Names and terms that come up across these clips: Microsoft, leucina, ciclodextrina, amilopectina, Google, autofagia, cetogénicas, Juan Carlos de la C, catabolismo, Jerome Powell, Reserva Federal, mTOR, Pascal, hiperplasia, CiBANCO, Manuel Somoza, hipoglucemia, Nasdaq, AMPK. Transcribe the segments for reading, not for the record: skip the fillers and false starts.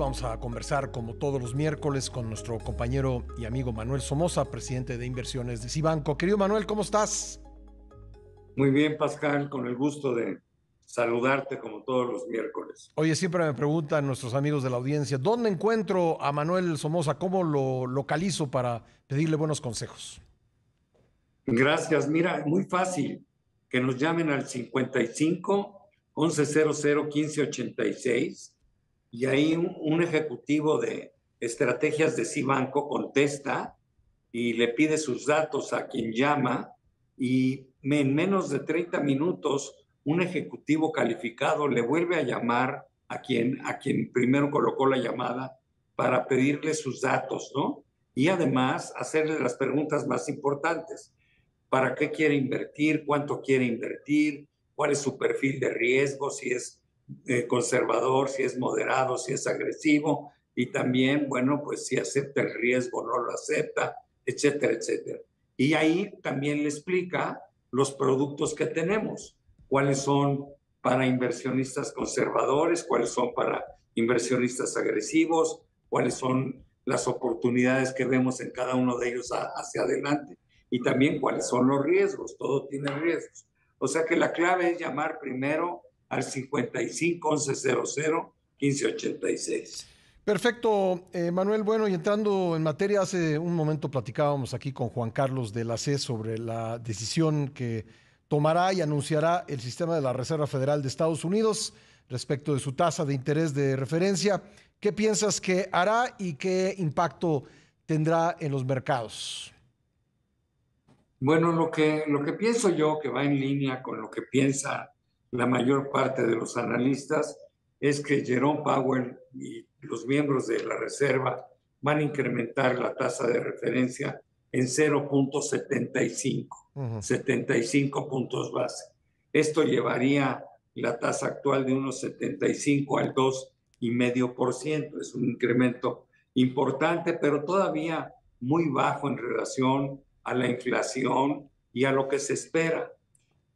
Vamos a conversar como todos los miércoles con nuestro compañero y amigo Manuel Somoza, presidente de inversiones de CiBANCO. Querido Manuel, ¿cómo estás? Muy bien, Pascal, con el gusto de saludarte como todos los miércoles. Oye, siempre me preguntan nuestros amigos de la audiencia, ¿dónde encuentro a Manuel Somoza? ¿Cómo lo localizo para pedirle buenos consejos? Gracias. Mira, muy fácil. Que nos llamen al 55-1100-1586 y ahí un ejecutivo de estrategias de CiBANCO contesta y le pide sus datos a quien llama y en menos de 30 minutos un ejecutivo calificado le vuelve a llamar a quien primero colocó la llamada para pedirle sus datos, ¿no? Y además hacerle las preguntas más importantes. ¿Para qué quiere invertir? ¿Cuánto quiere invertir? ¿Cuál es su perfil de riesgo? Si es conservador, si es moderado, si es agresivo. Y también, bueno, pues si acepta el riesgo, no lo acepta, etcétera, etcétera. Y ahí también le explica los productos que tenemos. ¿Cuáles son para inversionistas conservadores? ¿Cuáles son para inversionistas agresivos? ¿Cuáles son las oportunidades que vemos en cada uno de ellos hacia adelante? Y también cuáles son los riesgos, todo tiene riesgos. O sea que la clave es llamar primero al 55-1100-1586. Perfecto, Manuel. Bueno, y entrando en materia, hace un momento platicábamos aquí con Juan Carlos de la C sobre la decisión que tomará y anunciará el sistema de la Reserva Federal de Estados Unidos respecto de su tasa de interés de referencia. ¿Qué piensas que hará y qué impacto tendrá en los mercados? Bueno, lo que pienso yo, que va en línea con lo que piensa la mayor parte de los analistas, es que Jerome Powell y los miembros de la Reserva van a incrementar la tasa de referencia en 0.75, 75 puntos base. Esto llevaría la tasa actual de 1.75 al 2,5%. Es un incremento importante, pero todavía muy bajo en relación a la inflación y a lo que se espera.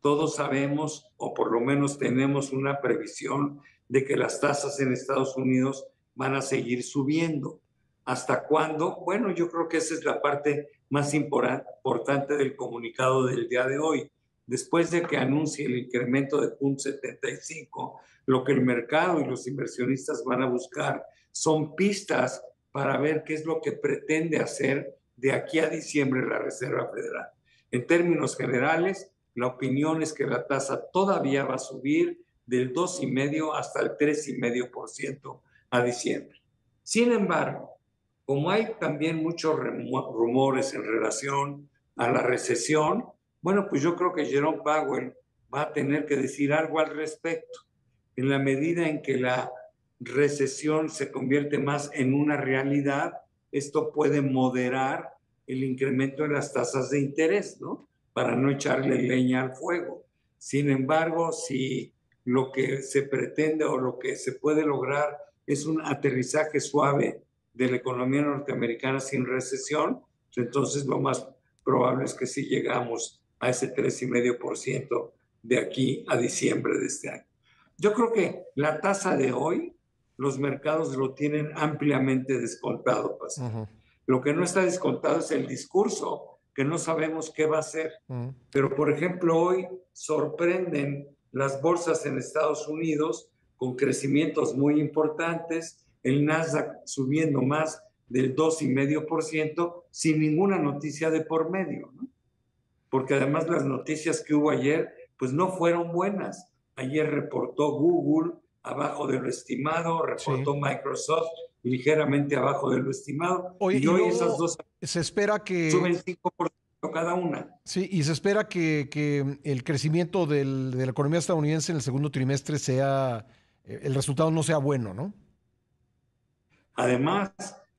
Todos sabemos, o por lo menos tenemos una previsión de que las tasas en Estados Unidos van a seguir subiendo. ¿Hasta cuándo? Bueno, yo creo que esa es la parte más importante del comunicado del día de hoy. Después de que anuncie el incremento de 0.75, lo que el mercado y los inversionistas van a buscar son pistas para ver qué es lo que pretende hacer de aquí a diciembre la Reserva Federal. En términos generales, la opinión es que la tasa todavía va a subir del 2,5 hasta el 3,5% a diciembre. Sin embargo, como hay también muchos rumores en relación a la recesión, bueno, pues yo creo que Jerome Powell va a tener que decir algo al respecto. En la medida en que la recesión se convierte más en una realidad, esto puede moderar el incremento de las tasas de interés, ¿no? Para no echarle leña al fuego. Sin embargo, si lo que se pretende o lo que se puede lograr es un aterrizaje suave de la economía norteamericana sin recesión, entonces lo más probable es que sí llegamos a ese 3,5% de aquí a diciembre de este año. Yo creo que la tasa de hoy, los mercados lo tienen ampliamente descontado, Pascal. Lo que no está descontado es el discurso, que no sabemos qué va a hacer. Pero, por ejemplo, hoy sorprenden las bolsas en Estados Unidos con crecimientos muy importantes, el Nasdaq subiendo más del 2,5% sin ninguna noticia de por medio, ¿no? Porque además las noticias que hubo ayer pues no fueron buenas. Ayer reportó Google abajo de lo estimado, reportó Microsoft ligeramente abajo de lo estimado. Oye, y hoy esas dos se espera que suben 5% cada una. Sí, y se espera que el crecimiento de la economía estadounidense en el segundo trimestre sea, el resultado no sea bueno, ¿no? Además,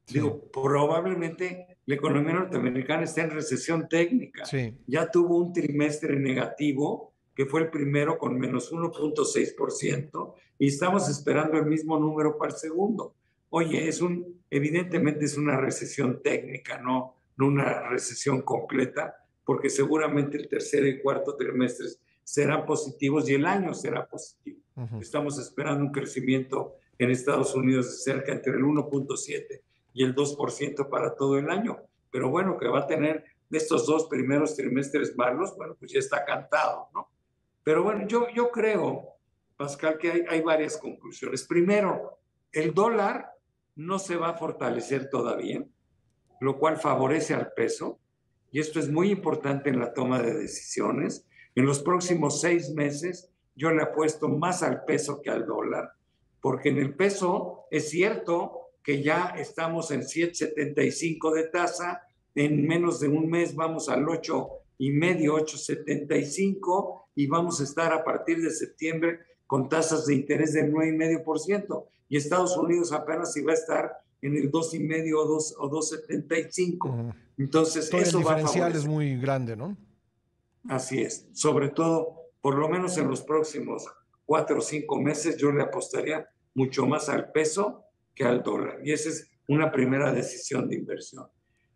digo, probablemente la economía norteamericana está en recesión técnica. Ya tuvo un trimestre negativo, que fue el primero con menos 1.6%, y estamos esperando el mismo número para el segundo. Oye, evidentemente es una recesión técnica, no una recesión completa, porque seguramente el tercer y cuarto trimestres serán positivos y el año será positivo. Estamos esperando un crecimiento en Estados Unidos cerca entre el 1.7 y el 2% para todo el año. Pero bueno, que va a tener de estos dos primeros trimestres malos, bueno, pues ya está cantado, ¿no? Pero bueno, yo creo, Pascal, que hay varias conclusiones. Primero, el dólar no se va a fortalecer todavía, lo cual favorece al peso, y esto es muy importante en la toma de decisiones. En los próximos 6 meses yo le apuesto más al peso que al dólar, porque en el peso es cierto que ya estamos en 7.75 de tasa, en menos de un mes vamos al 8.5, 8.75, y vamos a estar a partir de septiembre con tasas de interés del 9.5%, y Estados Unidos apenas iba a estar en el 2.5 o 2.75. Entonces, eso va a favorecer. El diferencial es muy grande, ¿no? Así es. Sobre todo, por lo menos en los próximos 4 o 5 meses, yo le apostaría mucho más al peso que al dólar. Y esa es una primera decisión de inversión.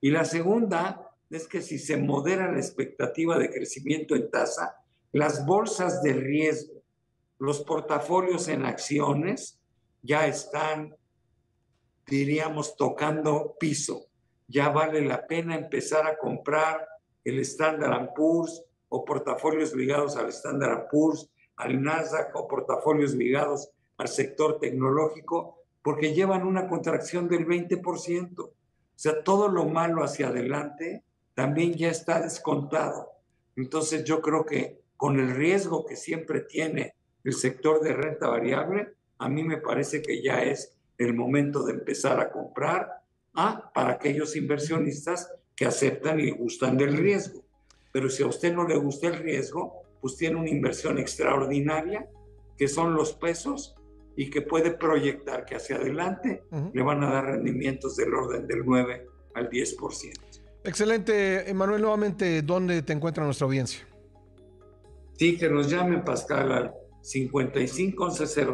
Y la segunda es que si se modera la expectativa de crecimiento en tasa, las bolsas de riesgo, los portafolios en acciones ya están, diríamos, tocando piso. Ya vale la pena empezar a comprar el Standard & Poor's o portafolios ligados al Standard & Poor's, al Nasdaq o portafolios ligados al sector tecnológico, porque llevan una contracción del 20%. O sea, todo lo malo hacia adelante también ya está descontado. Entonces yo creo que con el riesgo que siempre tiene el sector de renta variable, a mí me parece que ya es el momento de empezar a comprar para aquellos inversionistas que aceptan y gustan del riesgo. Pero si a usted no le gusta el riesgo, pues tiene una inversión extraordinaria, que son los pesos, y que puede proyectar que hacia adelante le van a dar rendimientos del orden del 9 al 10%. Excelente, Manuel. Nuevamente, ¿dónde te encuentra nuestra audiencia? Sí, que nos llamen, Pascal, al 55 1100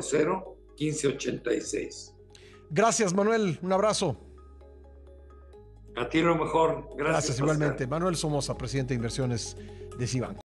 1586. Gracias, Manuel. Un abrazo. A ti lo mejor. Gracias igualmente. Pascal. Manuel Somoza, presidente de inversiones de CiBANCO.